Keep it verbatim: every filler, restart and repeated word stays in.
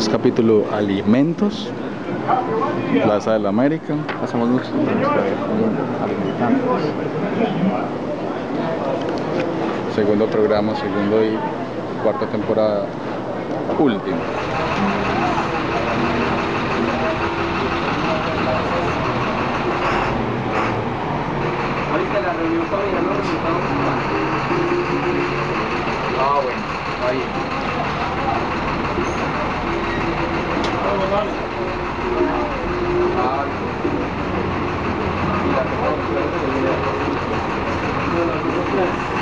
es capítulo alimentos, Plaza de la América. Hacemos luz. Segundo programa, segundo y cuarta temporada, último. Ahorita la reunión está bien, los resultados están. Ah, bueno, ahí. Vamos, vale. Ah, y la reunión está bien.